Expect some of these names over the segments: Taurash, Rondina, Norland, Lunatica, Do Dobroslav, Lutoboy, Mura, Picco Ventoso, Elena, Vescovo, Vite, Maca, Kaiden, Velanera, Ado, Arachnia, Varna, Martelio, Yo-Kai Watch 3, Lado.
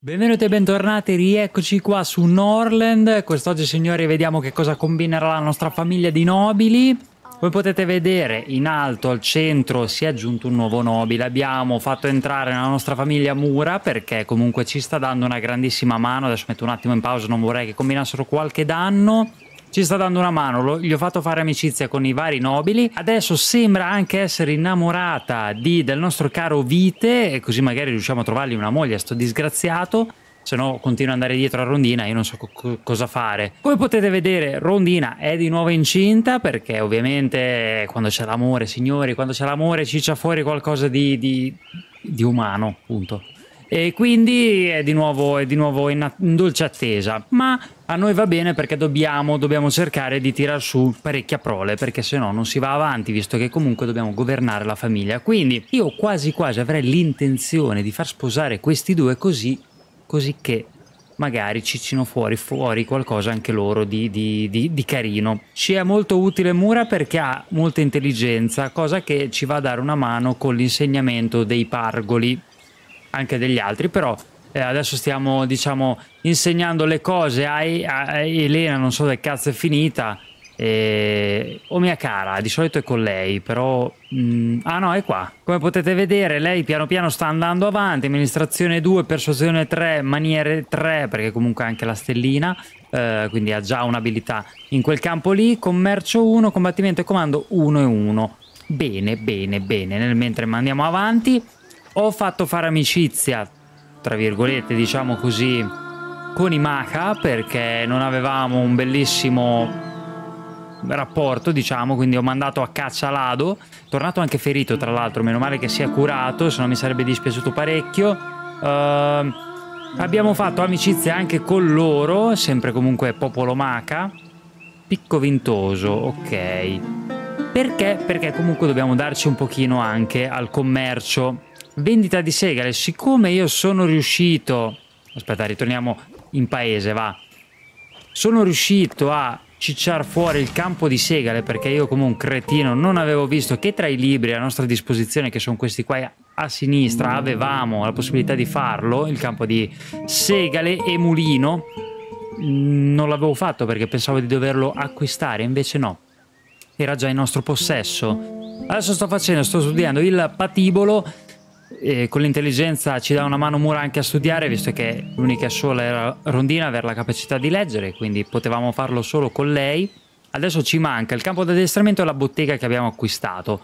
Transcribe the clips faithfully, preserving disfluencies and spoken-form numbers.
Benvenuti e bentornati, rieccoci qua su Norland. Quest'oggi, signori, vediamo che cosa combinerà la nostra famiglia di nobili. Come potete vedere, in alto al centro si è aggiunto un nuovo nobile. Abbiamo fatto entrare nella nostra famiglia Mura, perché comunque ci sta dando una grandissima mano. Adesso metto un attimo in pausa, non vorrei che combinassero qualche danno. Ci sta dando una mano, lo, gli ho fatto fare amicizia con i vari nobili. Adesso sembra anche essere innamorata di, del nostro caro Vite, e così magari riusciamo a trovargli una moglie a sto disgraziato. Se no continua ad andare dietro a Rondina, io non so co cosa fare. Come potete vedere, Rondina è di nuovo incinta, perché ovviamente quando c'è l'amore, signori, quando c'è l'amore ciccia fuori qualcosa di, di, di umano, punto. E quindi è di nuovo, è di nuovo in, in dolce attesa, ma a noi va bene perché dobbiamo, dobbiamo cercare di tirar su parecchia prole, perché se no non si va avanti, visto che comunque dobbiamo governare la famiglia. Quindi io quasi quasi avrei l'intenzione di far sposare questi due, così, così che magari ciccino fuori, fuori qualcosa anche loro di, di, di, di carino. Ci è molto utile Mura perché ha molta intelligenza, cosa che ci va a dare una mano con l'insegnamento dei pargoli, anche degli altri, però eh, adesso stiamo, diciamo, insegnando le cose a, a Elena, non so che cazzo è finita, e... o mia cara, di solito è con lei, però... Mm, ah no, è qua. Come potete vedere, lei piano piano sta andando avanti, amministrazione due, persuasione tre, maniere tre, perché comunque anche la stellina, eh, quindi ha già un'abilità in quel campo lì, commercio uno, combattimento e comando uno e uno. Bene, bene, bene, nel mentre andiamo avanti. Ho fatto fare amicizia, tra virgolette, diciamo così, con i Maca, perché non avevamo un bellissimo rapporto, diciamo, quindi ho mandato a caccia Lado, tornato anche ferito tra l'altro, meno male che si è curato, se no mi sarebbe dispiaciuto parecchio. Uh, abbiamo fatto amicizia anche con loro, sempre comunque popolo Maca. Picco Ventoso, ok. Perché? Perché comunque dobbiamo darci un pochino anche al commercio. Vendita di segale, siccome io sono riuscito, aspetta, ritorniamo in paese, va, sono riuscito a cicciar fuori il campo di segale, perché io come un cretino non avevo visto che tra i libri a nostra disposizione, che sono questi qua a sinistra, avevamo la possibilità di farlo, il campo di segale e mulino, non l'avevo fatto perché pensavo di doverlo acquistare, invece no, era già in nostro possesso. Adesso sto facendo, sto studiando il patibolo. E con l'intelligenza ci dà una mano Mura anche a studiare, visto che l'unica sola era Rondina avere la capacità di leggere, quindi potevamo farlo solo con lei. Adesso ci manca il campo di addestramento e la bottega che abbiamo acquistato.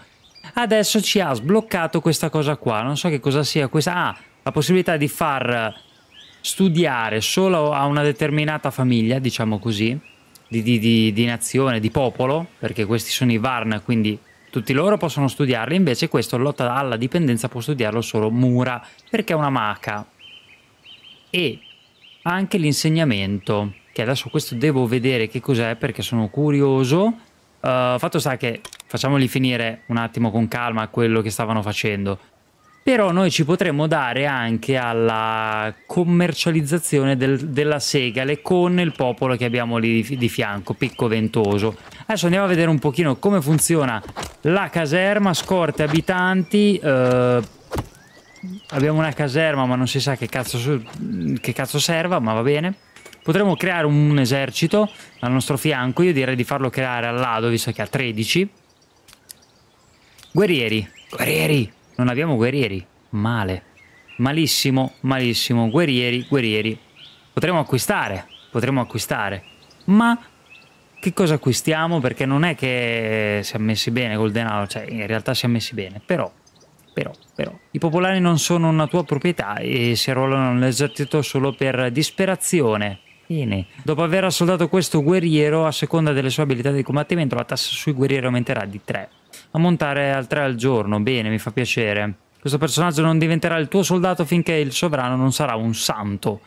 Adesso ci ha sbloccato questa cosa qua, non so che cosa sia questa. Ah, la possibilità di far studiare solo a una determinata famiglia, diciamo così, di, di, di, di nazione, di popolo, perché questi sono i Varna, quindi tutti loro possono studiarli, invece questo, lotta alla dipendenza, può studiarlo solo Mura, perché è una maca. E anche l'insegnamento, che adesso questo devo vedere che cos'è, perché sono curioso. Uh, fatto sta che facciamoli finire un attimo con calma quello che stavano facendo. Però noi ci potremmo dare anche alla commercializzazione del, della segale con il popolo che abbiamo lì di, di fianco, Picco Ventoso. Adesso andiamo a vedere un pochino come funziona la caserma, scorte, abitanti. Eh, abbiamo una caserma ma non si sa che cazzo, che cazzo serva, ma va bene. Potremmo creare un esercito al nostro fianco, io direi di farlo creare all'Ado, visto che ha tredici. Guerrieri, guerrieri! Non abbiamo guerrieri, male, malissimo, malissimo, guerrieri, guerrieri, potremmo acquistare, potremmo acquistare, ma che cosa acquistiamo? Perché non è che siamo messi bene col denaro, cioè in realtà siamo messi bene, però, però, però, i popolani non sono una tua proprietà e si arruolano nell'esercito solo per disperazione. Bene. Dopo aver assoldato questo guerriero, a seconda delle sue abilità di combattimento, la tassa sui guerrieri aumenterà di tre. A montare al tre al giorno, bene, mi fa piacere. Questo personaggio non diventerà il tuo soldato finché il sovrano non sarà un santo.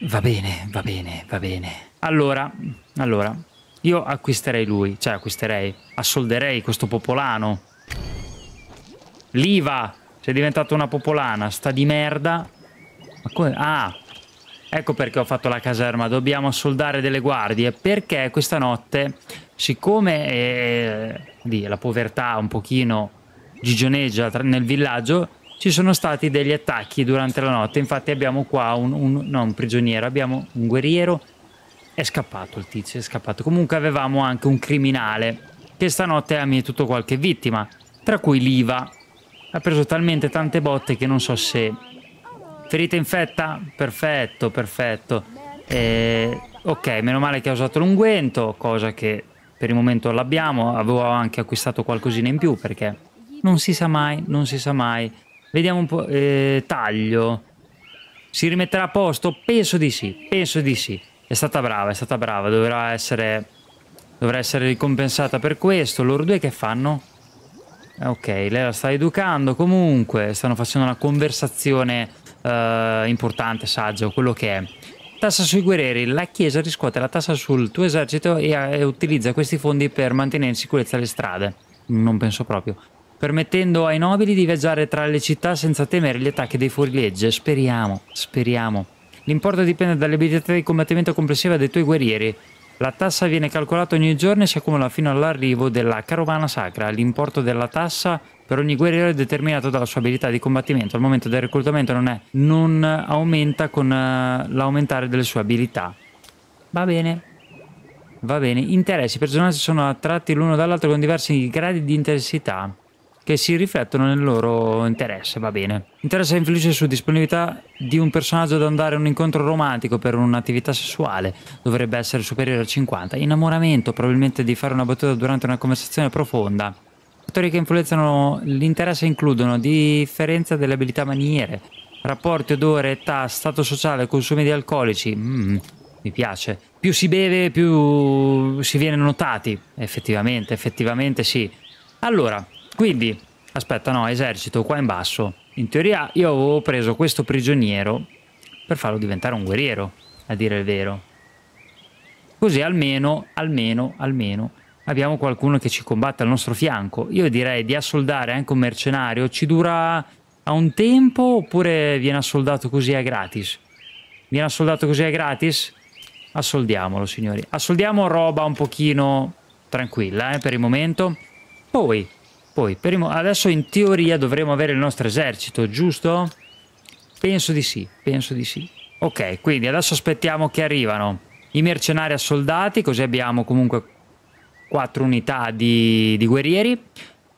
Va bene, va bene, va bene. Allora, allora, io acquisterei lui, cioè acquisterei, assolderei questo popolano. L'Iva, sei diventata una popolana, sta di merda. Ma come? Ah! Ecco perché ho fatto la caserma, dobbiamo assoldare delle guardie, perché questa notte, siccome eh, la povertà un pochino gigioneggia nel villaggio, ci sono stati degli attacchi durante la notte, infatti abbiamo qua un, un, no, un prigioniero, abbiamo un guerriero, è scappato il tizio, è scappato. Comunque avevamo anche un criminale che stanotte ha mietuto qualche vittima, tra cui l'Iva, ha preso talmente tante botte che non so se... Ferita infetta? Perfetto, perfetto. Eh, ok, meno male che ha usato l'unguento, cosa che per il momento l'abbiamo, avevo anche acquistato qualcosina in più perché non si sa mai, non si sa mai. Vediamo un po', eh, taglio, si rimetterà a posto? Penso di sì, penso di sì. È stata brava, è stata brava, dovrà essere, dovrà essere ricompensata per questo. Loro due che fanno? Ok, lei la sta educando, comunque stanno facendo una conversazione eh, importante, saggia, quello che è. Tassa sui guerrieri, la chiesa riscuote la tassa sul tuo esercito e, e utilizza questi fondi per mantenere in sicurezza le strade. Non penso proprio. Permettendo ai nobili di viaggiare tra le città senza temere gli attacchi dei fuorilegge. Speriamo, speriamo. L'importo dipende dall'abilità di combattimento complessiva dei tuoi guerrieri. La tassa viene calcolata ogni giorno e si accumula fino all'arrivo della carovana sacra. L'importo della tassa per ogni guerriero è determinato dalla sua abilità di combattimento. Al momento del reclutamento non, è, non aumenta con uh, l'aumentare delle sue abilità. Va bene. Va bene. Interessi. I personaggi sono attratti l'uno dall'altro con diversi gradi di intensità che si riflettono nel loro interesse, va bene. Interesse influisce su disponibilità di un personaggio ad andare a un incontro romantico per un'attività sessuale, dovrebbe essere superiore a cinquanta. Innamoramento, probabilmente di fare una battuta durante una conversazione profonda. Fattori che influenzano l'interesse includono differenza delle abilità maniere, rapporti, odore, età, stato sociale, consumi di alcolici. Mm, mi piace. Più si beve, più si viene notati. Effettivamente, effettivamente sì. Allora... Quindi, aspetta, no, esercito, qua in basso. In teoria io avevo preso questo prigioniero per farlo diventare un guerriero, a dire il vero. Così almeno, almeno, almeno, abbiamo qualcuno che ci combatte al nostro fianco. Io direi di assoldare anche un mercenario. Ci dura a un tempo oppure viene assoldato così a gratis? Viene assoldato così a gratis? Assoldiamolo, signori. Assoldiamo roba un pochino tranquilla, eh, per il momento. Poi... Poi, per adesso in teoria dovremo avere il nostro esercito, giusto? Penso di sì, penso di sì. Ok, quindi adesso aspettiamo che arrivano i mercenari assoldati, così abbiamo comunque quattro unità di, di guerrieri.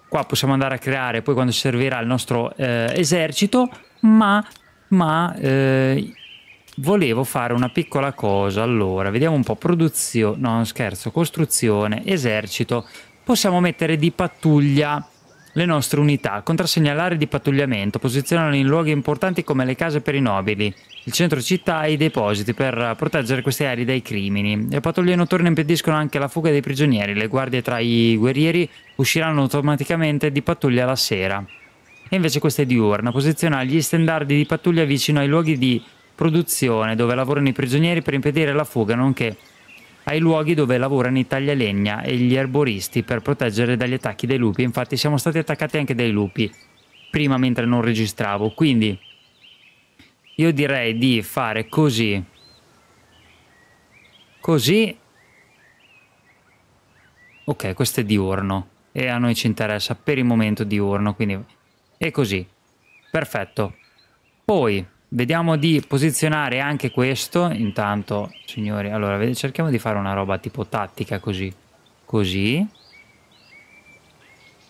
Qua possiamo andare a creare poi quando servirà il nostro eh, esercito, ma, ma eh, volevo fare una piccola cosa. Allora, vediamo un po', produzione, no scherzo, costruzione, esercito. Possiamo mettere di pattuglia le nostre unità, contrassegnalare di pattugliamento, posizionarle in luoghi importanti come le case per i nobili, il centro città e i depositi per proteggere queste aree dai crimini. Le pattuglie notturne impediscono anche la fuga dei prigionieri, le guardie tra i guerrieri usciranno automaticamente di pattuglia la sera. E invece questa è diurna, posiziona gli stendardi di pattuglia vicino ai luoghi di produzione dove lavorano i prigionieri per impedire la fuga, nonché... ai luoghi dove lavorano i taglialegna e gli erboristi per proteggere dagli attacchi dei lupi. Infatti siamo stati attaccati anche dai lupi prima mentre non registravo, quindi io direi di fare così, così. Ok, questo è diurno e a noi ci interessa per il momento diurno, quindi è così, perfetto. Poi vediamo di posizionare anche questo, intanto, signori, allora, cerchiamo di fare una roba tipo tattica, così, così,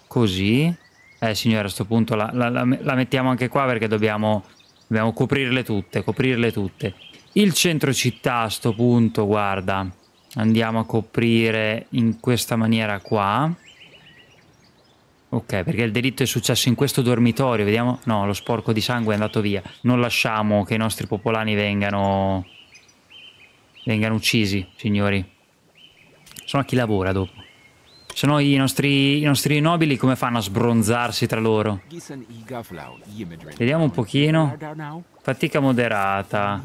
così, eh signori, a questo punto la, la, la mettiamo anche qua perché dobbiamo, dobbiamo coprirle tutte, coprirle tutte. Il centro città a sto punto, guarda, andiamo a coprire in questa maniera qua. Ok, perché il delitto è successo in questo dormitorio, vediamo... No, lo sporco di sangue è andato via. Non lasciamo che i nostri popolani vengano... vengano uccisi, signori. Sennò chi lavora dopo. Sennò i nostri, i nostri nobili come fanno a sbronzarsi tra loro? Vediamo un pochino. Fatica moderata.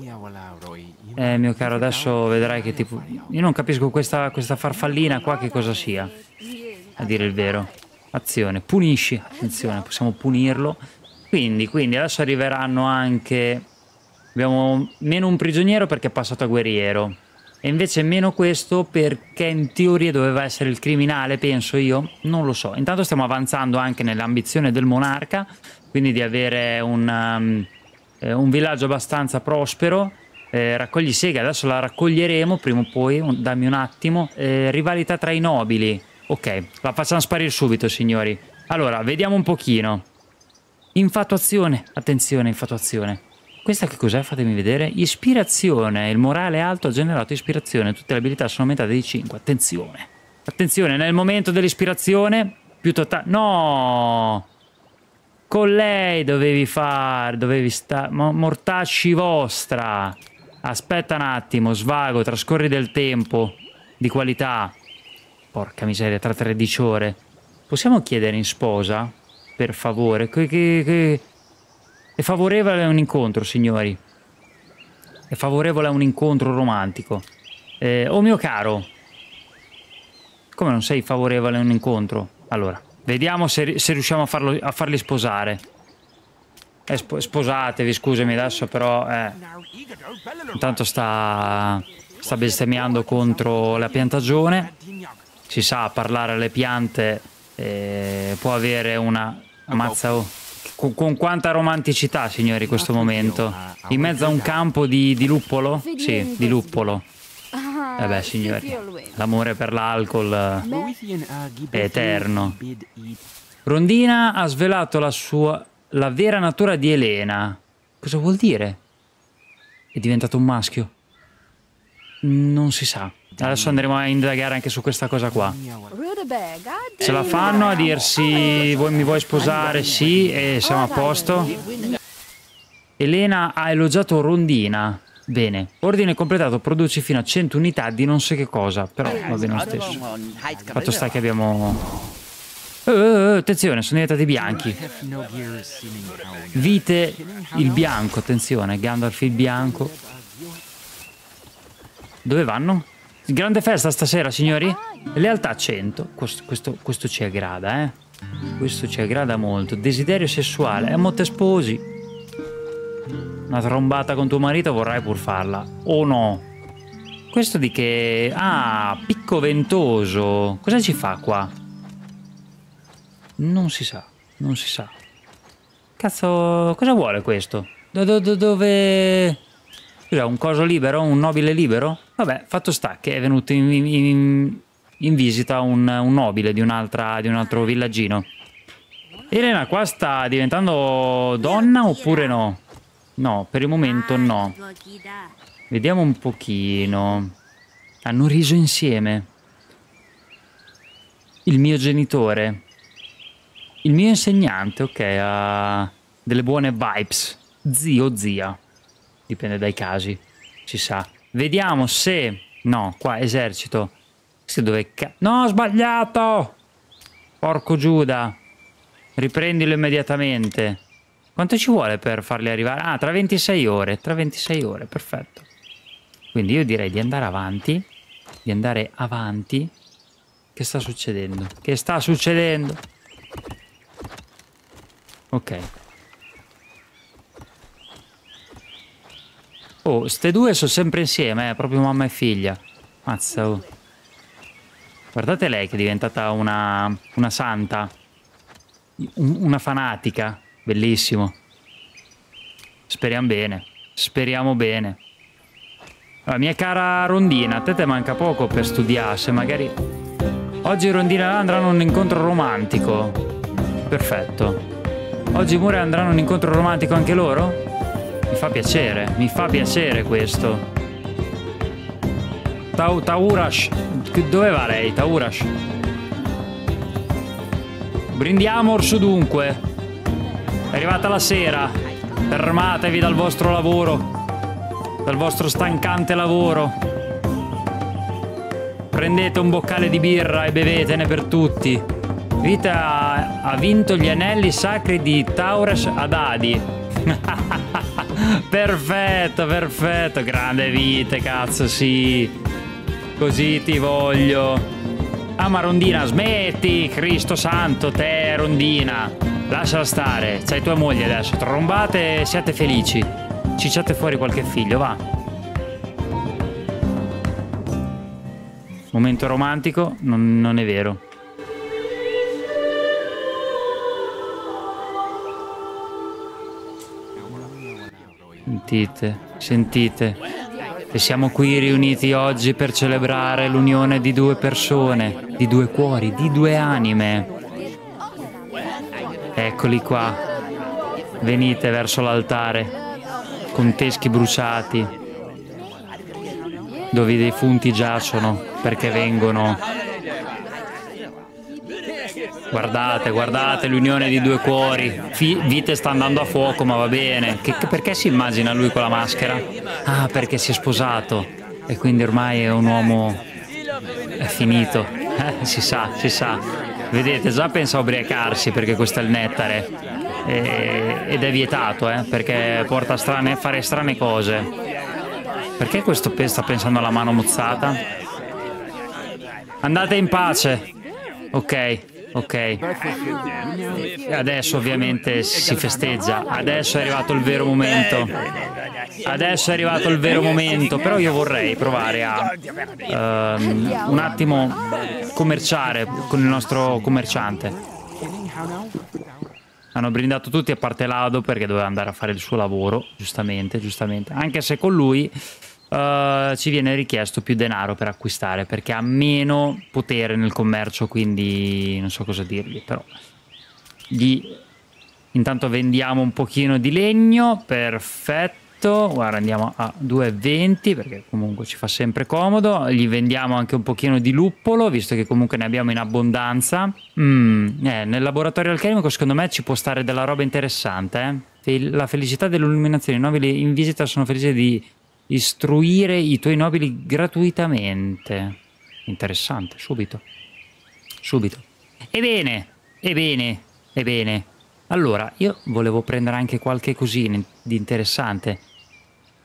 Eh, mio caro, adesso vedrai che tipo... Io non capisco questa, questa farfallina qua che cosa sia, a dire il vero. Azione, punisci, attenzione, possiamo punirlo. Quindi, quindi adesso arriveranno anche... Abbiamo meno un prigioniero perché è passato a guerriero. E invece meno questo perché in teoria doveva essere il criminale, penso io. Non lo so. Intanto stiamo avanzando anche nell'ambizione del monarca. quindi di avere una, um, eh, un villaggio abbastanza prospero. Eh, raccogli sega, adesso la raccoglieremo prima o poi, un, dammi un attimo. Eh, rivalità tra i nobili, ok, la facciamo sparire subito, signori. Allora, vediamo un pochino. Infatuazione, attenzione, infatuazione. Questa che cos'è? Fatemi vedere. Ispirazione, il morale alto ha generato ispirazione, tutte le abilità sono aumentate di cinque, attenzione. Attenzione, nel momento dell'ispirazione, più totale... No! Con lei dovevi fare, dovevi stare... Mortacci vostra! Aspetta un attimo, svago, trascorri del tempo di qualità. Porca miseria, tra tredici ore. Possiamo chiedere in sposa? Per favore, che, che, che... È favorevole a un incontro, signori. È favorevole a un incontro romantico. Eh, oh mio caro... Come non sei favorevole a un incontro? Allora, vediamo se, se riusciamo a, farlo, a farli sposare. Eh, sp sposatevi, scusami adesso, però... Eh, intanto sta, sta bestemmiando contro la piantagione. Si sa, parlare alle piante eh, può avere una... Ammazza, oh. Con, con quanta romanticità, signori, questo momento. In mezzo a un campo di, di luppolo? Sì, di luppolo. Eh beh, signori, l'amore per l'alcol è eterno. Rondina ha svelato la sua la vera natura di Elena. Cosa vuol dire? È diventato un maschio? Non si sa. Adesso andremo a indagare anche su questa cosa qua. Se la fanno a dirsi "Voi mi vuoi sposare?" Sì, e siamo a posto. Elena ha elogiato Rondina. Bene, ordine completato, produci fino a cento unità di non so che cosa, però va bene lo stesso. Fatto sta che abbiamo... Oh, oh, oh, attenzione, sono diventati bianchi. Vite il bianco, attenzione, Gandalf il bianco. Dove vanno? Grande festa stasera, signori? Lealtà cento, questo, questo, questo ci aggrada, eh. Questo ci aggrada molto. Desiderio sessuale, a monte sposi. Una trombata con tuo marito vorrai pur farla, o oh no? Questo di che... Ah, Picco Ventoso. Cosa ci fa qua? Non si sa, non si sa. Cazzo, cosa vuole questo? Do -do -do Dove... Cos'è, un coso libero? Un nobile libero? Vabbè, fatto sta che è venuto in, in, in visita un, un nobile di, un'altra, di un altro villaggino. Elena qua sta diventando donna oppure no? No, per il momento no. Vediamo un pochino. Hanno riso insieme. Il mio genitore. Il mio insegnante, ok. Ha delle buone vibes. Zio, zia. Dipende dai casi, si sa. Vediamo se... No, qua, esercito. Se dove... No, ho sbagliato! Porco Giuda. Riprendilo immediatamente. Quanto ci vuole per farli arrivare? Ah, tra ventisei ore, tra ventisei ore, perfetto. Quindi io direi di andare avanti, di andare avanti. Che sta succedendo? Che sta succedendo? Ok. Oh, ste due sono sempre insieme, eh, proprio mamma e figlia. Mazza, oh. Guardate lei che è diventata una, una santa, una fanatica. Bellissimo. Speriamo bene. Speriamo bene. Allora, mia cara Rondina, a te te manca poco per studiare, se magari... Oggi Rondina e andranno a un incontro romantico. Perfetto. Oggi Mura andranno a un incontro romantico anche loro? Mi fa piacere, mi fa piacere questo. Ta Taurash. Dove va lei, Taurash? Brindiamo orso dunque. È arrivata la sera, fermatevi dal vostro lavoro, dal vostro stancante lavoro. Prendete un boccale di birra e bevetene per tutti. Vite ha, ha vinto gli anelli sacri di Taurash ad Adi. Perfetto, perfetto, grande Vite, cazzo, sì. Così ti voglio. Ah, ma Rondina, smetti, Cristo santo, te Rondina. Lasciala stare, c'hai tua moglie adesso, trombate e siate felici. Cicciate fuori qualche figlio, va. Momento romantico, non, non è vero. Sentite, sentite, che siamo qui riuniti oggi per celebrare l'unione di due persone, di due cuori, di due anime. Eccoli qua, venite verso l'altare, con teschi bruciati, dove i defunti giacciono, perché vengono. Guardate, guardate l'unione di due cuori. Fi- Vite sta andando a fuoco, ma va bene. Che, che, perché si immagina lui con la maschera? Ah, perché si è sposato e quindi ormai è un uomo... è finito. Eh, si sa, si sa. Vedete, già pensa a ubriacarsi perché questo è il nettare. E, ed è vietato, eh, perché porta a strane, fare strane cose. Perché questo sta pensando alla mano mozzata? Andate in pace. Ok. Ok, adesso ovviamente si festeggia, adesso è arrivato il vero momento, adesso è arrivato il vero momento, però io vorrei provare a um, un attimo commerciare con il nostro commerciante. Hanno brindato tutti a parte Lado perché doveva andare a fare il suo lavoro, giustamente, giustamente, anche se con lui... Uh, ci viene richiesto più denaro per acquistare perché ha meno potere nel commercio, quindi non so cosa dirgli, però gli intanto vendiamo un pochino di legno. Perfetto, guarda, andiamo a due e venti perché comunque ci fa sempre comodo. Gli vendiamo anche un pochino di luppolo, visto che comunque ne abbiamo in abbondanza. mm, eh, nel laboratorio alchemico secondo me ci può stare della roba interessante, eh? La felicità dell'illuminazione, i nobili in visita sono felici di istruire i tuoi nobili gratuitamente. Interessante, subito. Subito. Ebbene, ebbene, ebbene. Allora, io volevo prendere anche qualche cosina di interessante.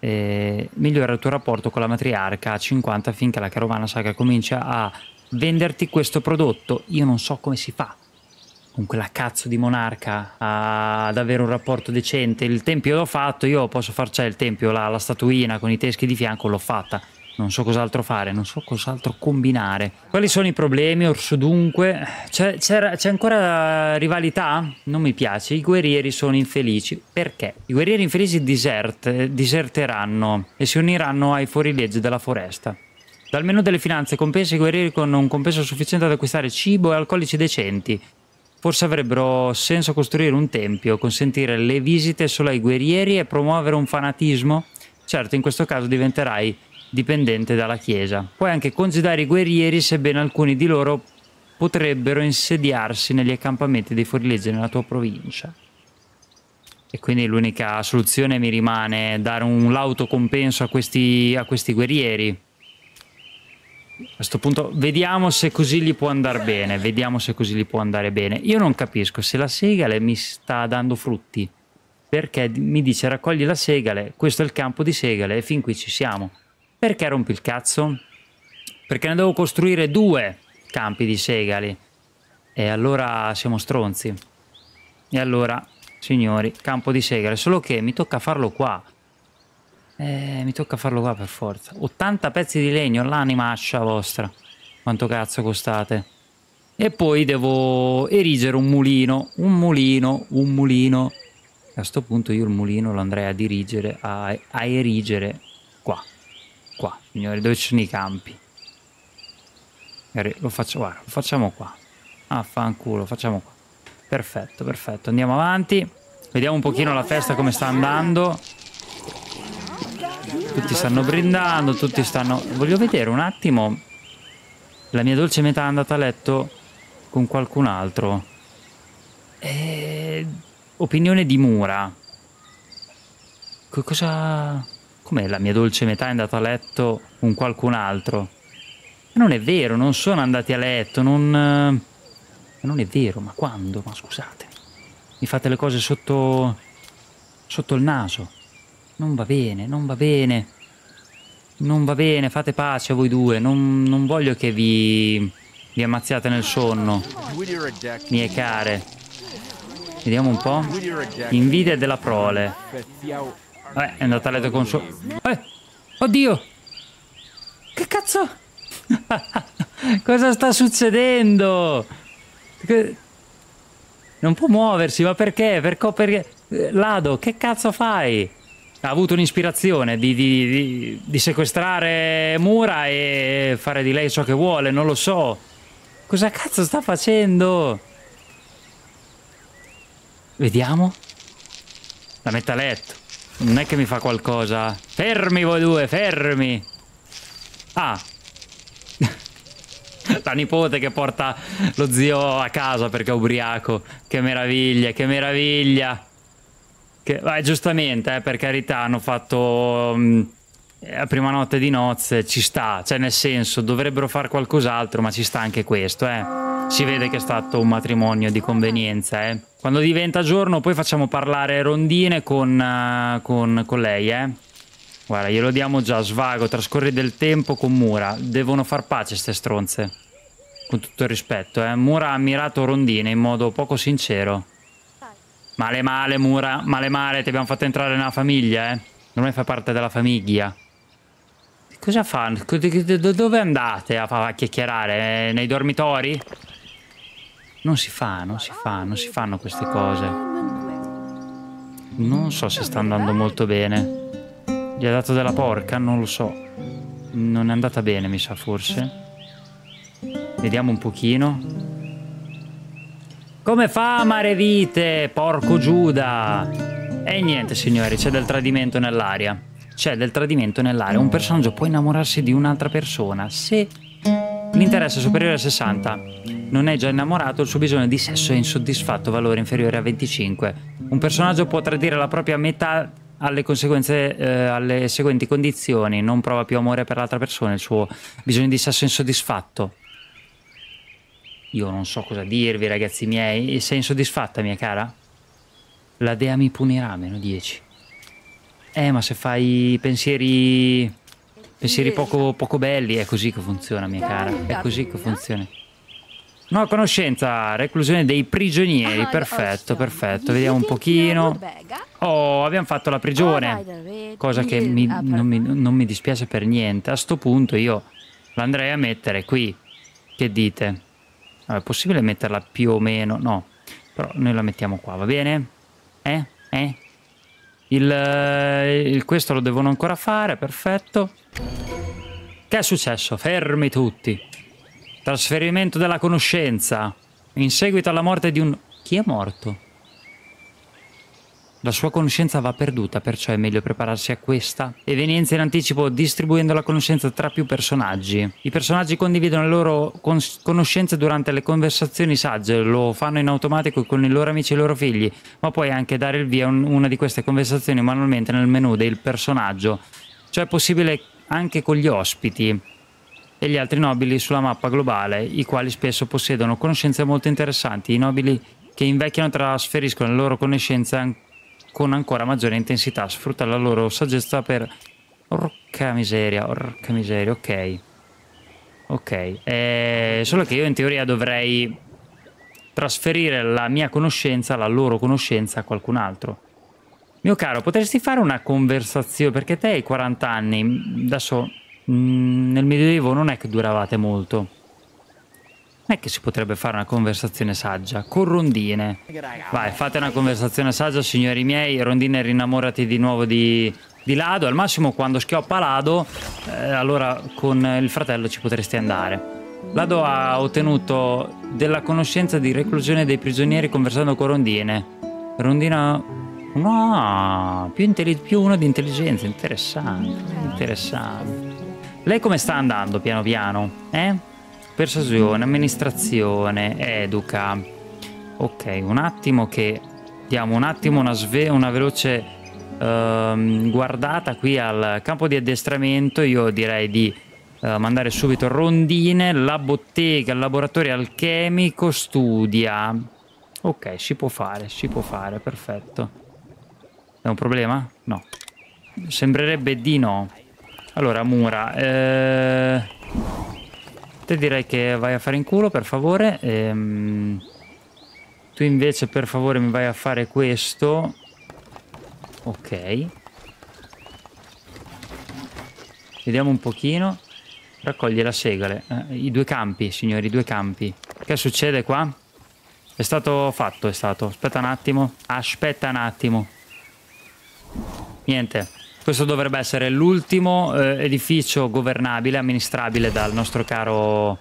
Eh, migliora il tuo rapporto con la matriarca a cinquanta finché la carovana saga comincia a venderti questo prodotto. Io non so come si fa con quella cazzo di monarca ad avere un rapporto decente. Il tempio l'ho fatto, io posso farci il tempio, la, la statuina con i teschi di fianco l'ho fatta, non so cos'altro fare, non so cos'altro combinare. Quali sono i problemi, orso dunque? C'è ancora rivalità? Non mi piace, i guerrieri sono infelici. Perché? I guerrieri infelici desert, diserteranno e si uniranno ai fuorilegge della foresta. Dal menù delle finanze compensa i guerrieri con un compenso sufficiente ad acquistare cibo e alcolici decenti. Forse avrebbero senso costruire un tempio, consentire le visite solo ai guerrieri e promuovere un fanatismo? Certo, in questo caso diventerai dipendente dalla Chiesa. Puoi anche congedare i guerrieri, sebbene alcuni di loro potrebbero insediarsi negli accampamenti dei fuorilegge nella tua provincia. E quindi l'unica soluzione mi rimane dare un lauto compenso a questi, a questi guerrieri. A questo punto vediamo se così gli può andare bene, vediamo se così gli può andare bene. Io non capisco se la segale mi sta dando frutti, perché mi dice raccogli la segale, questo è il campo di segale e fin qui ci siamo. Perché rompi il cazzo? Perché ne devo costruire due campi di segale e allora siamo stronzi. E allora, signori, campo di segale, solo che mi tocca farlo qua. Eh, mi tocca farlo qua per forza. ottanta pezzi di legno, l'anima ascia vostra. Quanto cazzo costate? E poi devo erigere un mulino, un mulino, un mulino. A questo punto io il mulino lo andrei a dirigere, a, a erigere qua. Qua, signori, dove ci sono i campi. Lo faccio, guarda, lo facciamo qua. Ah, fanculo, facciamo qua. Perfetto, perfetto. Andiamo avanti. Vediamo un pochino la festa come sta andando. Tutti stanno brindando, tutti stanno... Voglio vedere un attimo. La mia dolce metà è andata a letto con qualcun altro. E... Opinione di Mura. Che cosa... Com'è la mia dolce metà è andata a letto con qualcun altro? Non è vero, non sono andati a letto, non... Non è vero, ma quando? Ma scusate. Mi fate le cose sotto... Sotto il naso. Non va bene, non va bene, non va bene, fate pace voi due, non, non voglio che vi, vi ammazziate nel sonno, mie care. Vediamo un po', invidia della prole. Vabbè, è andata a letto con suo... Eh, oddio, che cazzo, cosa sta succedendo? Non può muoversi, ma perché, perché, perché... Lado, che cazzo fai? ha avuto un'ispirazione di, di, di, di sequestrare Mura e fare di lei ciò che vuole, non lo so. Cosa cazzo sta facendo? Vediamo. La metta a letto. Non è che mi fa qualcosa. Fermi voi due, fermi. Ah. La nipote che porta lo zio a casa perché è ubriaco. Che meraviglia, che meraviglia. Che, eh, giustamente, eh, per carità, hanno fatto mh, la prima notte di nozze, ci sta, cioè nel senso dovrebbero fare qualcos'altro, ma ci sta anche questo, eh. Si vede che è stato un matrimonio di convenienza, eh. Quando diventa giorno poi facciamo parlare Rondine con, uh, con, con lei, eh. Guarda, glielo diamo già, svago, trascorre del tempo con Mura, devono far pace ste stronze, con tutto il rispetto, eh. Mura ha ammirato Rondine in modo poco sincero. Male male Mura, male male, ti abbiamo fatto entrare nella famiglia, eh. Ormai fa parte della famiglia. Cosa fanno? Dove andate a chiacchierare? Nei dormitori? Non si fa, non si fa, non si fanno queste cose. Non so se sta andando molto bene. Gli ha dato della porca? Non lo so. Non è andata bene, mi sa, forse. Vediamo un pochino. Come fa, mare Vite? Porco Giuda! E niente, signori, c'è del tradimento nell'aria. C'è del tradimento nell'aria. Un personaggio può innamorarsi di un'altra persona se l'interesse è superiore a sessanta. Non è già innamorato, il suo bisogno di sesso è insoddisfatto, valore inferiore a venticinque. Un personaggio può tradire la propria metà alle conseguenze, eh, alle seguenti condizioni. Non prova più amore per l'altra persona, il suo bisogno di sesso è insoddisfatto. Io non so cosa dirvi, ragazzi miei. Sei insoddisfatta, mia cara? La dea mi punirà, meno dieci. Eh, ma se fai pensieri... pensieri poco, poco belli, è così che funziona, mia cara. È così che funziona. No, conoscenza, reclusione dei prigionieri. Perfetto, perfetto. Vediamo un pochino. Oh, abbiamo fatto la prigione. Cosa che mi, non, mi, non mi dispiace per niente. A sto punto io l'andrei a mettere qui. Che dite? Allora, è possibile metterla più o meno? No, però noi la mettiamo qua, va bene? Eh? Eh? Il, il, questo lo devono ancora fare, perfetto. Che è successo? Fermi tutti. Trasferimento della conoscenza. In seguito alla morte di un... Chi è morto? La sua conoscenza va perduta, perciò è meglio prepararsi a questa. Evenienza in anticipo distribuendo la conoscenza tra più personaggi. I personaggi condividono le loro conoscenze durante le conversazioni sagge, lo fanno in automatico con i loro amici e i loro figli, ma puoi anche dare il via a una di queste conversazioni manualmente nel menu del personaggio. Ciò è possibile anche con gli ospiti e gli altri nobili sulla mappa globale, i quali spesso possiedono conoscenze molto interessanti. I nobili che invecchiano trasferiscono le loro conoscenze anche con ancora maggiore intensità, sfrutta la loro saggezza per... Orca miseria, orca miseria, ok. Ok, eh, solo che io in teoria dovrei trasferire la mia conoscenza, la loro conoscenza a qualcun altro. Mio caro, potresti fare una conversazione, perché te hai quaranta anni, adesso mh, nel Medioevo non è che duravate molto. Non è che si potrebbe fare una conversazione saggia con Rondine. Vai, fate una conversazione saggia, signori miei. Rondine, rinnamorati di nuovo di, di Lado. Al massimo quando schioppa Lado, eh, allora con il fratello ci potresti andare. Lado ha ottenuto della conoscenza di reclusione dei prigionieri conversando con Rondine. Rondina, no, più, più uno di intelligenza. Interessante, interessante. Lei come sta andando piano piano? Eh? Persuasione, amministrazione, educa. Ok, un attimo che diamo un attimo una, sve una veloce uh, guardata qui al campo di addestramento. Io direi di uh, mandare subito Rondine, la bottega, il laboratorio alchemico, studia. Ok, si può fare, si può fare, perfetto. È un problema? No. Sembrerebbe di no. Allora, Mura... Eh... direi che vai a fare in culo, per favore. Ehm, tu invece per favore mi vai a fare questo. Ok, vediamo un pochino. Raccoglie la segale, eh, i due campi, signori, i due campi. Che succede qua? È stato fatto, è stato. Aspetta un attimo, aspetta un attimo. Niente, questo dovrebbe essere l'ultimo eh, edificio governabile, amministrabile dal nostro caro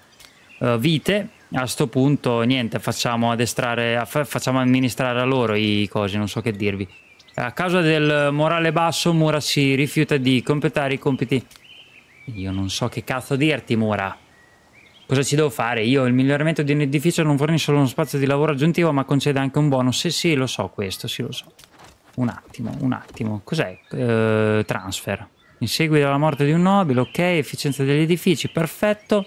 eh, Vite. A sto punto niente, facciamo addestrare, facciamo amministrare a loro i cosi, non so che dirvi. A causa del morale basso Mura si rifiuta di completare i compiti. Io non so che cazzo dirti, Mura. Cosa ci devo fare? Io il miglioramento di un edificio non fornisce solo uno spazio di lavoro aggiuntivo, ma concede anche un bonus. Sì, sì, lo so questo, sì, lo so. Un attimo, un attimo. Cos'è? Eh, transfer. In seguito alla morte di un nobile, ok. Efficienza degli edifici, perfetto.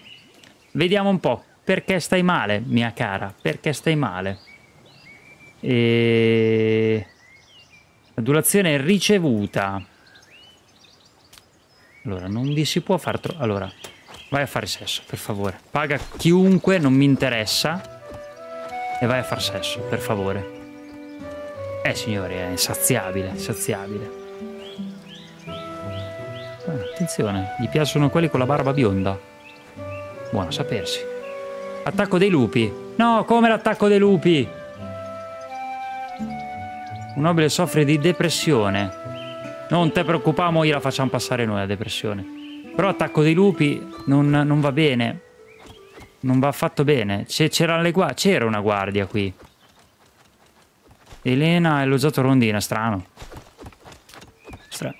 Vediamo un po'. Perché stai male, mia cara? Perché stai male? E... Adulazione ricevuta. Allora, non vi si può far troppo... Allora... Vai a fare sesso, per favore. Paga chiunque, non mi interessa. E vai a far sesso, per favore. Eh, signori, è insaziabile, insaziabile. Ah, attenzione, gli piacciono quelli con la barba bionda. Buono sapersi. Attacco dei lupi. No, come l'attacco dei lupi? Un nobile soffre di depressione. Non te preoccupamo, gliela facciamo passare noi la depressione. Però attacco dei lupi non, non va bene. Non va affatto bene. C'era gua una guardia qui. Elena ha elogiato Rondina. Strano. Strano.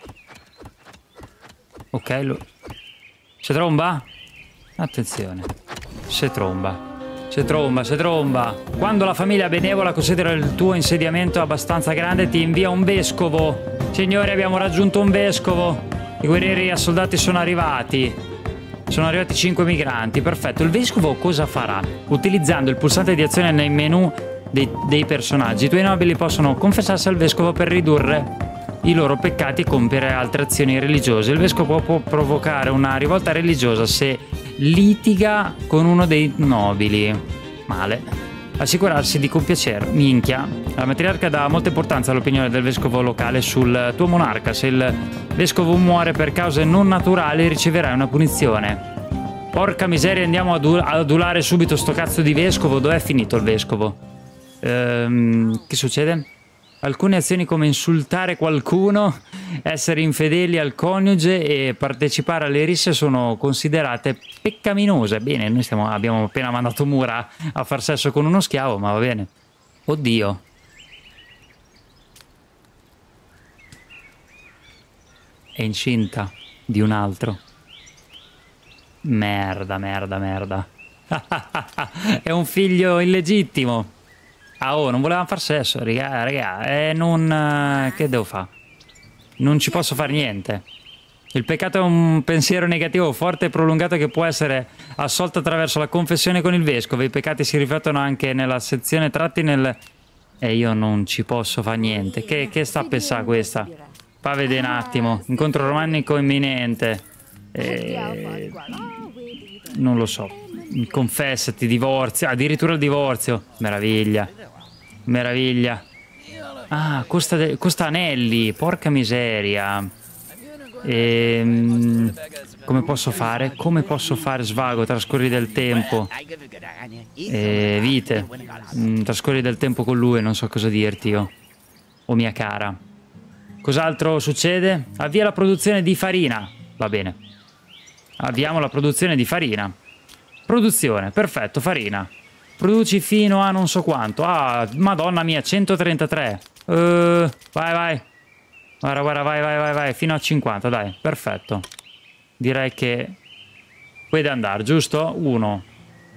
Ok. Lo... Se tromba? Attenzione. Se tromba. Se tromba, se tromba. Quando la famiglia benevola considera il tuo insediamento abbastanza grande, ti invia un vescovo. Signori, abbiamo raggiunto un vescovo. I guerrieri assoldati sono arrivati. Sono arrivati cinque migranti. Perfetto. Il vescovo cosa farà? Utilizzando il pulsante di azione nei menu dei, dei personaggi, i tuoi nobili possono confessarsi al vescovo per ridurre i loro peccati e compiere altre azioni religiose. Il vescovo può provocare una rivolta religiosa se litiga con uno dei nobili. Male. Assicurarsi di compiacere. Minchia. La matriarca dà molta importanza all'opinione del vescovo locale sul tuo monarca. Se il vescovo muore per cause non naturali riceverai una punizione. Porca miseria, andiamo ad adulare subito sto cazzo di vescovo. Dov'è finito il vescovo? Ehm, che succede? Alcune azioni come insultare qualcuno, essere infedeli al coniuge e partecipare alle risse sono considerate peccaminose. Bene, noi stiamo, abbiamo appena mandato Mura a far sesso con uno schiavo, ma va bene. Oddio. È incinta di un altro. Merda, merda, merda. È un figlio illegittimo. Ah, oh, non volevamo far sesso, raga, raga, eh, non... Eh, che devo fare? Non ci posso fare niente. Il peccato è un pensiero negativo forte e prolungato che può essere assolto attraverso la confessione con il vescovo. I peccati si riflettono anche nella sezione tratti nel... E eh, io non ci posso fare niente. Che, che sta a pensare questa? Fa vedere un attimo. Incontro romanico imminente. Eh, non lo so. Confessati, divorzio, addirittura il divorzio. Meraviglia. Meraviglia. Ah, costa, de, costa anelli. Porca miseria. Ehm, come posso fare? Come posso fare? Svago, trascorri del tempo. E Vite. Mm, trascorri del tempo con lui, non so cosa dirti io. O mia cara. Cos'altro succede? Avvia la produzione di farina. Va bene. Avviamo la produzione di farina. Produzione, perfetto, farina. Produci fino a non so quanto. Ah, madonna mia, centotrentatré. Uh, vai, vai. Guarda, guarda, vai, vai, vai, vai. Fino a cinquanta, dai. Perfetto. Direi che... puoi andare, giusto? uno.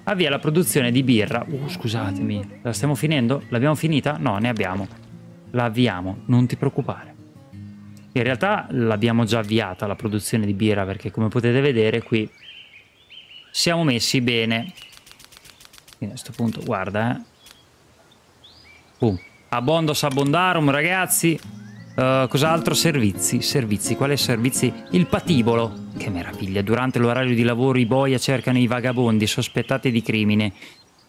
Avvia la produzione di birra. Uh, scusatemi. La stiamo finendo? L'abbiamo finita? No, ne abbiamo. La avviamo, non ti preoccupare. In realtà l'abbiamo già avviata, la produzione di birra, perché come potete vedere qui siamo messi bene. A questo punto, guarda, eh. Uh, abbondos abbondarum, ragazzi. Uh, cos'altro? Servizi. Servizi. Quali servizi? Il patibolo. Che meraviglia. Durante l'orario di lavoro i boia cercano i vagabondi sospettati di crimine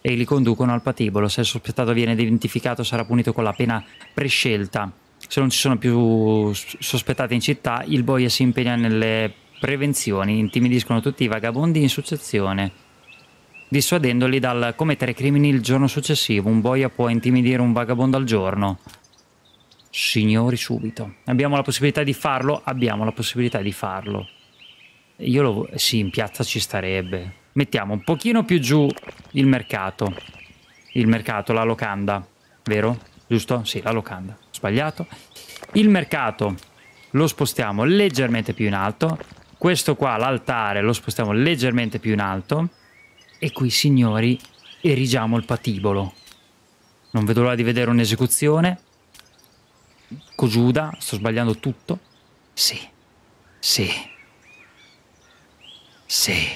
e li conducono al patibolo. Se il sospettato viene identificato sarà punito con la pena prescelta. Se non ci sono più sospettati in città, il boia si impegna nelle prevenzioni. Intimidiscono tutti i vagabondi in successione, dissuadendoli dal commettere crimini il giorno successivo. Un boia può intimidire un vagabondo al giorno. Signori, subito. Abbiamo la possibilità di farlo? Abbiamo la possibilità di farlo. Io lo... Sì, in piazza ci starebbe. Mettiamo un pochino più giù il mercato. Il mercato, la locanda. Vero? Giusto? Sì, la locanda. Sbagliato. Il mercato lo spostiamo leggermente più in alto. Questo qua, l'altare, lo spostiamo leggermente più in alto. E qui, signori, erigiamo il patibolo. Non vedo l'ora di vedere un'esecuzione. Cogiuda, sto sbagliando tutto. Sì, sì, sì,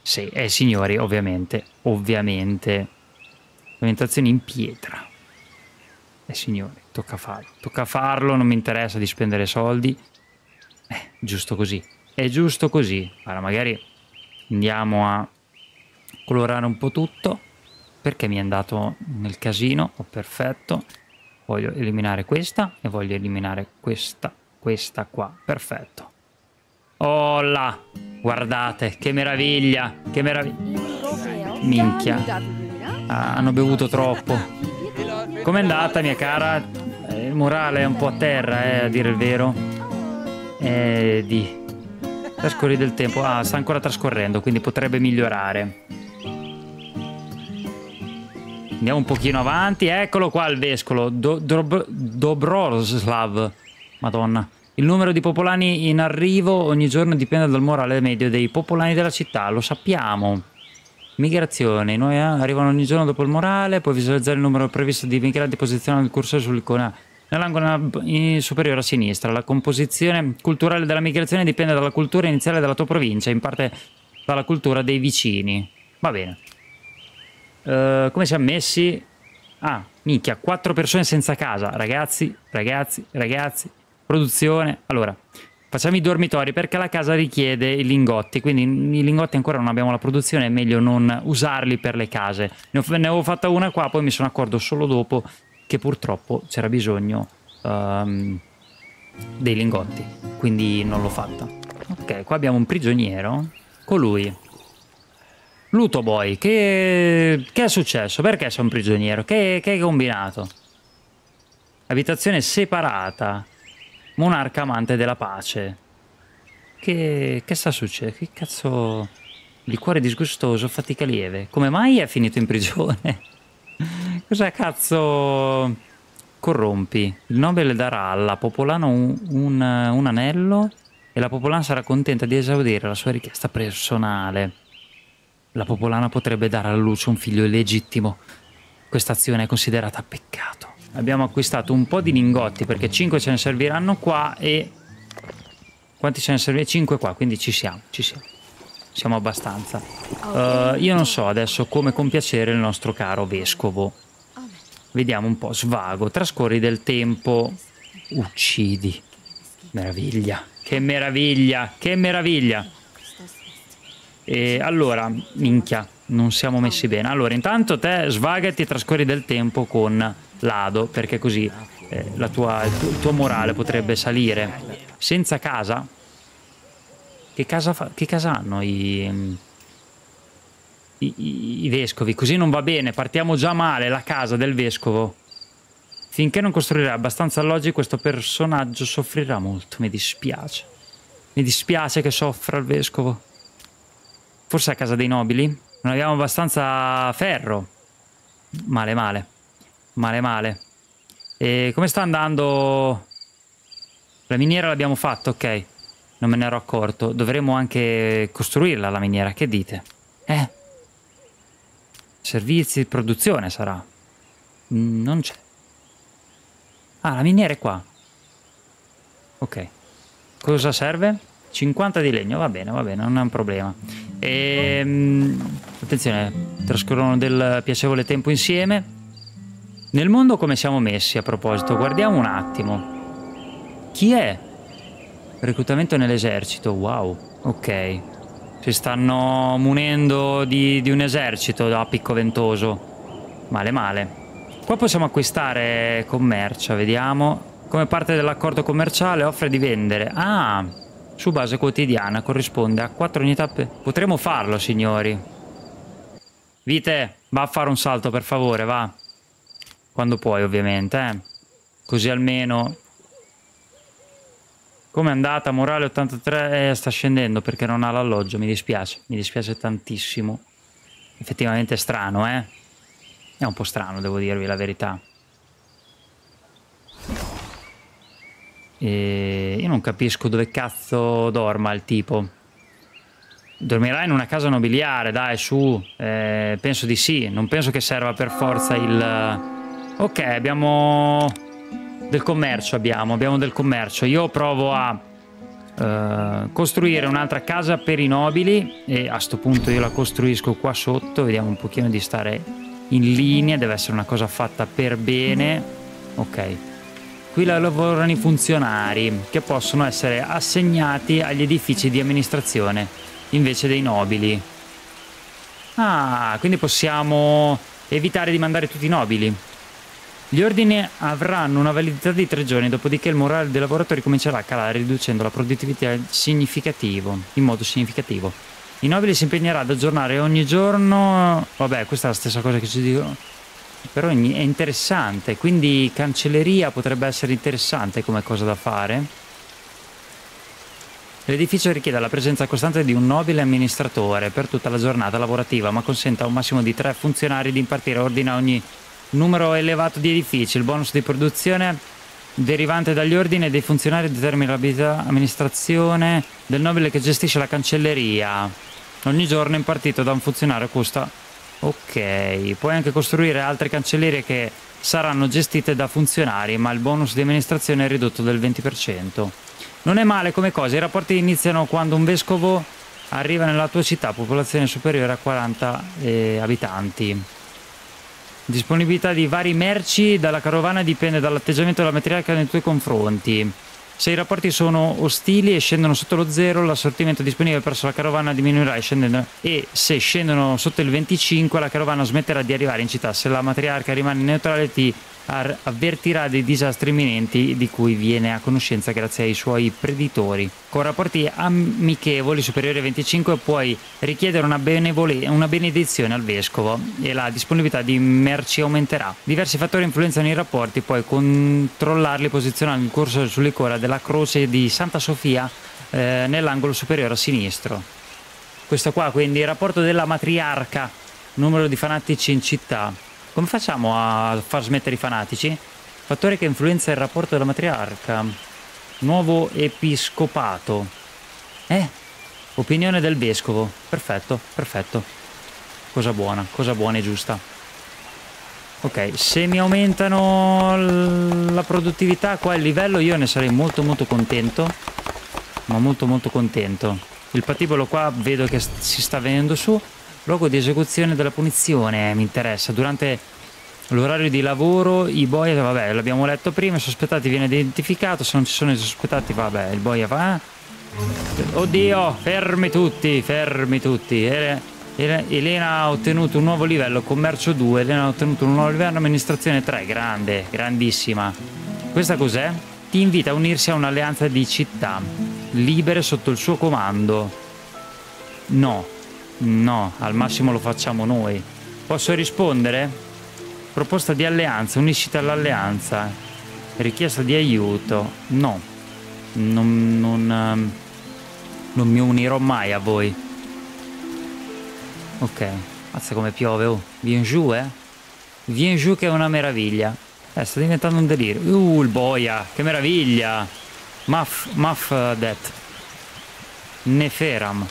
sì. Eh, signori, ovviamente, ovviamente, lamentazioni in pietra. Eh, signori, tocca farlo, tocca farlo, non mi interessa di spendere soldi. Eh, giusto così, è giusto così. Allora, magari andiamo a colorare un po' tutto, perché mi è andato nel casino. Oh, perfetto. Voglio eliminare questa e voglio eliminare questa, questa qua, perfetto. Oh là, guardate, che meraviglia, che meraviglia. Minchia, ah, hanno bevuto troppo. Com'è andata, mia cara? Il morale è un po' a terra, eh, a dire il vero. Eh, di. Trascorri del tempo, ah, sta ancora trascorrendo, quindi potrebbe migliorare. Andiamo un pochino avanti, eccolo qua il vescovo, Do Dobroslav, madonna. Il numero di popolani in arrivo ogni giorno dipende dal morale medio dei popolani della città, lo sappiamo. Migrazione, noi arrivano ogni giorno dopo il morale, puoi visualizzare il numero previsto di migranti posizionando il cursore sull'icona nell'angolo superiore a sinistra. La composizione culturale della migrazione dipende dalla cultura iniziale della tua provincia, in parte dalla cultura dei vicini. Va bene. Uh, come siamo messi? Ah, minchia, quattro persone senza casa. Ragazzi, ragazzi, ragazzi. Produzione. Allora, facciamo i dormitori perché la casa richiede i lingotti. Quindi i lingotti ancora non abbiamo la produzione, è meglio non usarli per le case. Ne, ho, ne avevo fatta una qua, poi mi sono accorto solo dopo che purtroppo c'era bisogno um, dei lingotti. Quindi non l'ho fatta. Ok, qua abbiamo un prigioniero. Colui. Lutoboy, che, che è successo? Perché sei un prigioniero? Che, che hai combinato? Abitazione separata. Monarca amante della pace. Che, che sta succedendo? Che cazzo... Liquore disgustoso, fatica lieve. Come mai è finito in prigione? Cosa cazzo... Corrompi. Il nobile darà alla popolana un, un, un anello e la popolana sarà contenta di esaudire la sua richiesta personale. La popolana potrebbe dare alla luce un figlio illegittimo. Questa azione è considerata peccato. Abbiamo acquistato un po' di lingotti perché cinque ce ne serviranno qua e... Quanti ce ne serviranno? cinque qua, quindi ci siamo, ci siamo. Siamo abbastanza. Uh, io non so adesso come compiacere il nostro caro vescovo. Vediamo un po', svago, trascorri del tempo, uccidi. Meraviglia, che meraviglia, che meraviglia. E allora, minchia, non siamo messi bene. Allora, intanto te svagati e trascorri del tempo con Lado, perché così eh, la tua, il, tuo, il tuo morale potrebbe salire. Senza casa? Che casa, fa, che casa hanno i, i, i vescovi? Così non va bene, partiamo già male, la casa del vescovo. Finché non costruirà abbastanza alloggi, questo personaggio soffrirà molto, mi dispiace. Mi dispiace che soffra il vescovo. Forse a casa dei nobili? Non abbiamo abbastanza ferro. Male male. Male male. E come sta andando? La miniera l'abbiamo fatta, ok. Non me ne ero accorto. Dovremmo anche costruirla la miniera, che dite? Eh? Servizi di produzione sarà. Non c'è. Ah, la miniera è qua. Ok. Cosa serve? cinquanta di legno, va bene, va bene, non è un problema. E, attenzione, trascorrono del piacevole tempo insieme. Nel mondo come siamo messi a proposito? Guardiamo un attimo. Chi è? Reclutamento nell'esercito, wow, ok. Si stanno munendo di, di un esercito da Picco Ventoso. Male male. Qua possiamo acquistare commercio, vediamo. Come parte dell'accordo commerciale offre di vendere. Ah, su base quotidiana corrisponde a quattro unità per... Potremmo farlo, signori. Vite, va a fare un salto per favore, va. Quando puoi, ovviamente, eh. Così almeno... Com'è andata? Morale ottantatré, eh, sta scendendo perché non ha l'alloggio, mi dispiace, mi dispiace tantissimo. Effettivamente è strano, eh? È un po' strano, devo dirvi la verità. E io non capisco dove cazzo dorma il tipo. Dormirà in una casa nobiliare, dai, su. Eh, penso di sì, non penso che serva per forza il... Ok, abbiamo... del commercio abbiamo, abbiamo del commercio. Io provo a eh, costruire un'altra casa per i nobili e a sto punto io la costruisco qua sotto, vediamo un pochino di stare in linea, deve essere una cosa fatta per bene. Ok, qui lavorano i funzionari che possono essere assegnati agli edifici di amministrazione invece dei nobili. Ah, quindi possiamo evitare di mandare tutti i nobili. Gli ordini avranno una validità di tre giorni, dopodiché il morale dei lavoratori comincerà a calare, riducendo la produttività significativo, in modo significativo. I nobili si impegneranno ad aggiornare ogni giorno... Vabbè, questa è la stessa cosa che ci dicono. Però è interessante, quindi cancelleria potrebbe essere interessante come cosa da fare. L'edificio richiede la presenza costante di un nobile amministratore per tutta la giornata lavorativa, ma consente a un massimo di tre funzionari di impartire ordine a ogni... numero elevato di edifici. Il bonus di produzione derivante dagli ordini dei funzionari determina l'abilità amministrazione del nobile che gestisce la cancelleria. Ogni giorno impartito da un funzionario costa... Ok, puoi anche costruire altre cancellerie che saranno gestite da funzionari, ma il bonus di amministrazione è ridotto del venti per cento. Non è male come cosa. I rapporti iniziano quando un vescovo arriva nella tua città, popolazione superiore a quaranta eh, abitanti. Disponibilità di vari merci dalla carovana dipende dall'atteggiamento della matriarca nei tuoi confronti. Se i rapporti sono ostili e scendono sotto lo zero, l'assortimento disponibile presso la carovana diminuirà e, scendendo, e se scendono sotto il venticinque la carovana smetterà di arrivare in città. Se la matriarca rimane neutrale ti avvertirà dei disastri imminenti di cui viene a conoscenza grazie ai suoi preditori. Con rapporti amichevoli superiori a venticinque puoi richiedere una, una benedizione al vescovo e la disponibilità di merci aumenterà. Diversi fattori influenzano i rapporti, puoi controllarli posizionando il corso sull'icona della croce di Santa Sofia eh, nell'angolo superiore a sinistro. Questo qua quindi il rapporto della matriarca, numero di fanatici in città. Come facciamo a far smettere i fanatici? Fattore che influenza il rapporto della matriarca. Nuovo episcopato. Eh? Opinione del vescovo. Perfetto, perfetto. Cosa buona, cosa buona e giusta. Ok, se mi aumentano la produttività qua il livello io ne sarei molto molto contento. Ma molto molto contento. Il patibolo qua vedo che si sta venendo su. Luogo di esecuzione della punizione mi interessa. Durante l'orario di lavoro i boia, vabbè, l'abbiamo letto prima, i sospettati viene identificato, se non ci sono i sospettati, vabbè, il boia va. Oddio, fermi tutti, fermi tutti. Elena ha ottenuto un nuovo livello, commercio due, Elena ha ottenuto un nuovo livello, amministrazione tre, grande, grandissima. Questa cos'è? Ti invita a unirsi a un'alleanza di città libere sotto il suo comando. No. No, al massimo lo facciamo noi. Posso rispondere? Proposta di alleanza, unisciti all'alleanza. Richiesta di aiuto. No, non, non, non mi unirò mai a voi. Ok, mazza come piove, oh. Vien giù, eh. Vien giù che è una meraviglia. Eh, sta diventando un delirio. Uh, il boia, che meraviglia. Muff, muff that. Neferam.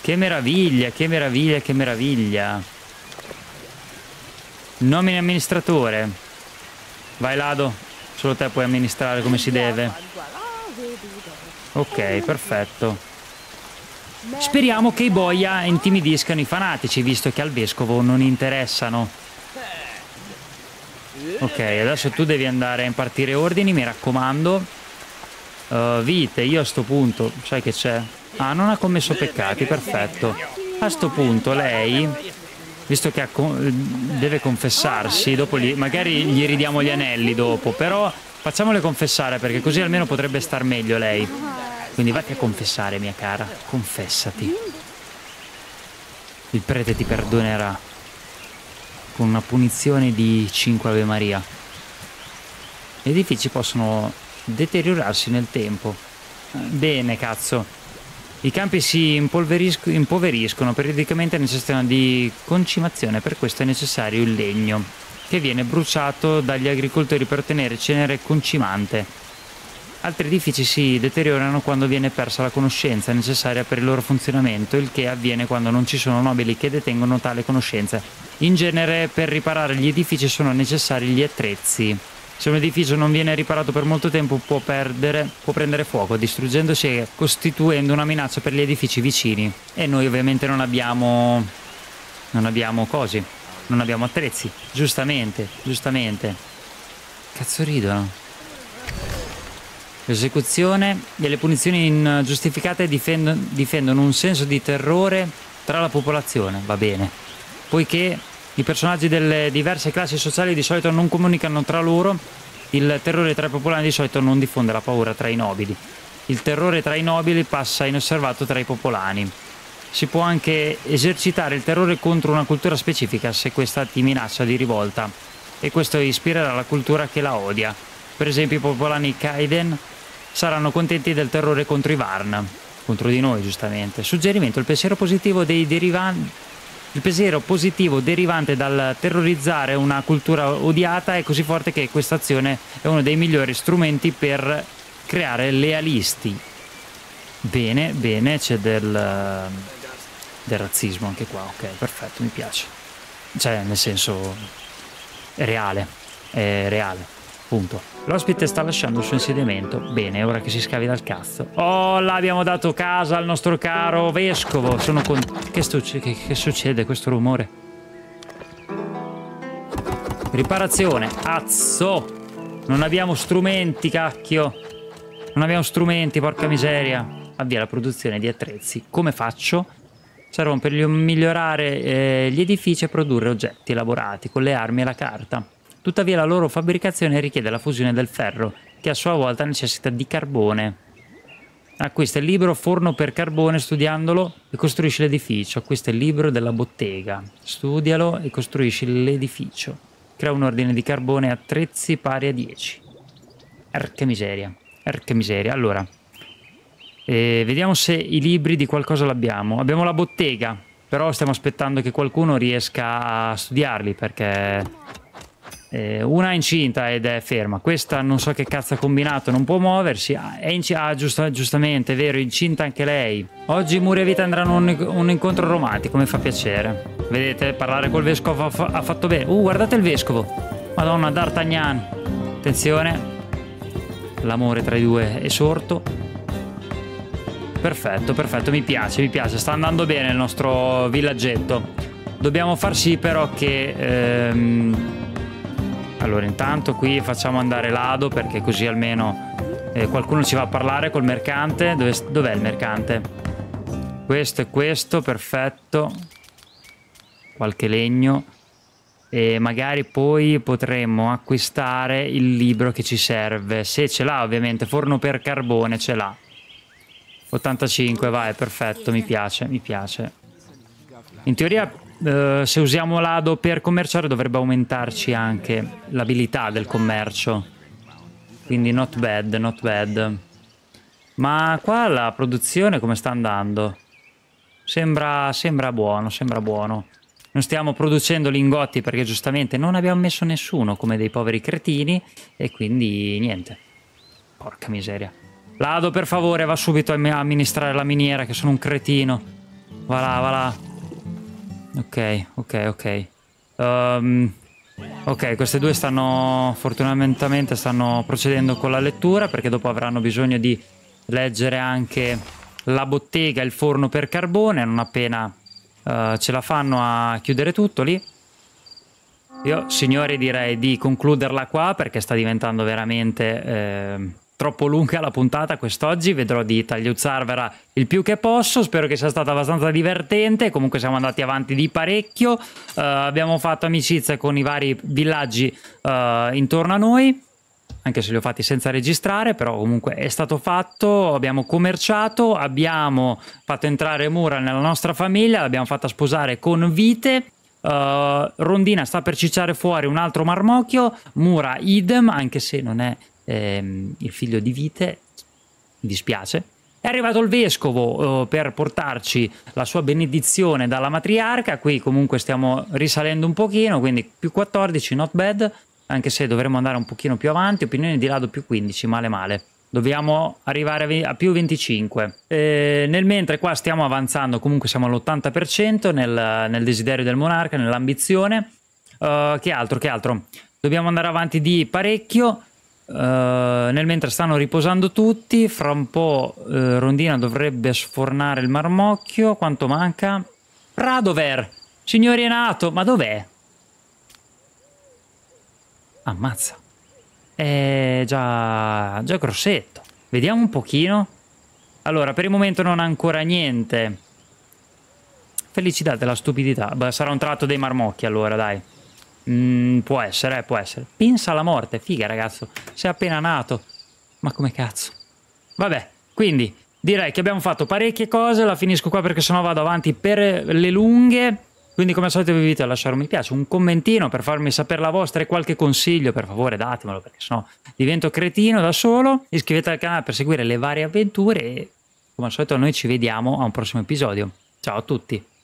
Che meraviglia, che meraviglia, che meraviglia. Nomine amministratore. Vai Lado, solo te puoi amministrare come si deve. Ok, perfetto. Speriamo che i boia intimidiscano i fanatici, visto che al vescovo non interessano. Ok, adesso tu devi andare a impartire ordini, mi raccomando. uh, Vite, io a sto punto, sai che c'è? Ah, non ha commesso peccati, perfetto. A sto punto lei, visto che ha, deve confessarsi, dopo gli, magari gli ridiamo gli anelli dopo, però facciamole confessare perché così almeno potrebbe star meglio lei. Quindi vatti a confessare, mia cara, confessati. Il prete ti perdonerà con una punizione di cinque Ave Maria. Gli edifici possono deteriorarsi nel tempo. Bene, cazzo. I campi si impoverisco- impoveriscono, periodicamente necessitano di concimazione, per questo è necessario il legno, che viene bruciato dagli agricoltori per ottenere cenere concimante. Altri edifici si deteriorano quando viene persa la conoscenza necessaria per il loro funzionamento, il che avviene quando non ci sono nobili che detengono tale conoscenza. In genere, per riparare gli edifici sono necessari gli attrezzi. Se un edificio non viene riparato per molto tempo può perdere, può prendere fuoco, distruggendosi e costituendo una minaccia per gli edifici vicini. E noi ovviamente non abbiamo... non abbiamo cose, non abbiamo attrezzi. Giustamente, giustamente. Cazzo ridono. L'esecuzione e le punizioni ingiustificate difendono, difendono un senso di terrore tra la popolazione, va bene. Poiché... i personaggi delle diverse classi sociali di solito non comunicano tra loro, il terrore tra i popolani di solito non diffonde la paura tra i nobili. Il terrore tra i nobili passa inosservato tra i popolani. Si può anche esercitare il terrore contro una cultura specifica se questa ti minaccia di rivolta, e questo ispirerà la cultura che la odia. Per esempio i popolani Kaiden saranno contenti del terrore contro i Varna, contro di noi giustamente. Suggerimento: il pensiero positivo dei derivanti Il pensiero positivo derivante dal terrorizzare una cultura odiata è così forte che questa azione è uno dei migliori strumenti per creare lealisti. Bene, bene, c'è del, del razzismo anche qua, ok, perfetto, mi piace. Cioè, nel senso, è reale, è reale, punto. L'ospite sta lasciando il suo insediamento, bene, è ora che si scavi dal cazzo. Oh, là abbiamo dato casa al nostro caro vescovo, sono con... Che, che, che succede questo rumore? Riparazione. Azzo. Non abbiamo strumenti, cacchio. Non abbiamo strumenti, porca miseria. Avvia la produzione di attrezzi. Come faccio? Servono per migliorare eh, gli edifici e produrre oggetti elaborati con le armi e la carta. Tuttavia la loro fabbricazione richiede la fusione del ferro, che a sua volta necessita di carbone. Acquista il libro Forno per Carbone studiandolo e costruisci l'edificio. Acquista il libro della bottega. Studialo e costruisci l'edificio. Crea un ordine di carbone e attrezzi pari a dieci. Erca miseria. Erca miseria. Allora, eh, vediamo se i libri di qualcosa l'abbiamo. Abbiamo la bottega, però stiamo aspettando che qualcuno riesca a studiarli perché eh, una è incinta ed è ferma. Questa non so che cazzo ha combinato, non può muoversi. È ah, giusta, giustamente, è vero, è incinta anche lei. Oggi Mura e Vite andranno a un, un incontro romantico, mi fa piacere. Vedete, parlare col vescovo ha, ha fatto bene. Uh, guardate il vescovo. Madonna, D'Artagnan. Attenzione. L'amore tra i due è sorto. Perfetto, perfetto, mi piace, mi piace. Sta andando bene il nostro villaggetto. Dobbiamo far sì però che... Ehm, Allora intanto qui facciamo andare Lado, perché così almeno eh, qualcuno ci va a parlare col mercante. Dov'è il mercante? Questo e questo, perfetto. Qualche legno. E magari poi potremmo acquistare il libro che ci serve. Se ce l'ha ovviamente, forno per carbone ce l'ha. ottantacinque, vai, perfetto, mi piace, mi piace. In teoria... Uh, se usiamo l'Ado per commerciare dovrebbe aumentarci anche l'abilità del commercio, quindi not bad, not bad. Ma qua la produzione come sta andando? Sembra, sembra buono, sembra buono. Non stiamo producendo lingotti perché giustamente non abbiamo messo nessuno, come dei poveri cretini, e quindi niente. Porca miseria. L'Ado, per favore, va subito a amministrare la miniera, che sono un cretino. Va là, va là. Ok, ok, ok. Um, ok, queste due stanno, fortunatamente stanno procedendo con la lettura, perché dopo avranno bisogno di leggere anche la bottega e il forno per carbone, non appena uh, ce la fanno a chiudere tutto lì. Io, signori, direi di concluderla qua, perché sta diventando veramente eh, troppo lunga la puntata quest'oggi. Vedrò di tagliuzzarvela il più che posso. Spero che sia stata abbastanza divertente. Comunque siamo andati avanti di parecchio. Uh, abbiamo fatto amicizia con i vari villaggi uh, intorno a noi, anche se li ho fatti senza registrare, però comunque è stato fatto. Abbiamo commerciato, abbiamo fatto entrare Mura nella nostra famiglia, l'abbiamo fatta sposare con Vite. Uh, Rondina sta per cicciare fuori un altro marmocchio, Mura idem, anche se non è ehm, il figlio di Vite, mi dispiace. È arrivato il vescovo uh, per portarci la sua benedizione dalla matriarca. Qui comunque stiamo risalendo un pochino, quindi più quattordici, not bad, anche se dovremmo andare un pochino più avanti. Opinione di Lado più quindici, male male. Dobbiamo arrivare a più venticinque. E nel mentre qua stiamo avanzando, comunque siamo all'ottanta per cento nel, nel desiderio del monarca, nell'ambizione. Uh, che altro, che altro? Dobbiamo andare avanti di parecchio. Uh, nel mentre stanno riposando tutti, fra un po' uh, Rondina dovrebbe sfornare il marmocchio. Quanto manca? Radover! Signori è nato! Ma dov'è? Ammazza! È già, già grossetto. Vediamo un pochino. Allora, per il momento non ha ancora niente. Felicità della stupidità. Beh, sarà un tratto dei marmocchi allora, dai. Mm, può essere, eh, può essere. Pensa alla morte. Figa, ragazzo. Sei appena nato. Ma come cazzo. Vabbè, quindi direi che abbiamo fatto parecchie cose. La finisco qua perché sennò vado avanti per le lunghe. Quindi come al solito vi invito a lasciare un mi piace, un commentino per farmi sapere la vostra e qualche consiglio, per favore datemelo, perché sennò divento cretino da solo. Iscrivetevi al canale per seguire le varie avventure e come al solito noi ci vediamo a un prossimo episodio. Ciao a tutti!